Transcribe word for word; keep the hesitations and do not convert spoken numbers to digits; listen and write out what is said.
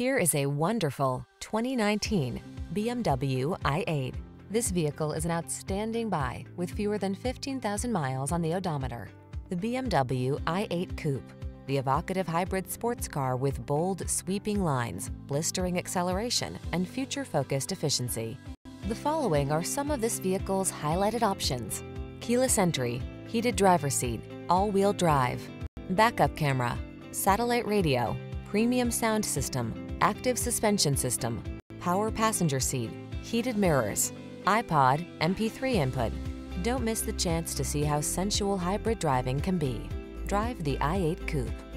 Here is a wonderful twenty nineteen B M W i eight. This vehicle is an outstanding buy with fewer than fifteen thousand miles on the odometer. The B M W i eight Coupe, the evocative hybrid sports car with bold, sweeping lines, blistering acceleration, and future-focused efficiency. The following are some of this vehicle's highlighted options: keyless entry, heated driver's seat, all-wheel drive, backup camera, satellite radio, premium sound system, active suspension system, power passenger seat, heated mirrors, iPod, M P three input. Don't miss the chance to see how sensual hybrid driving can be. Drive the i eight Coupe.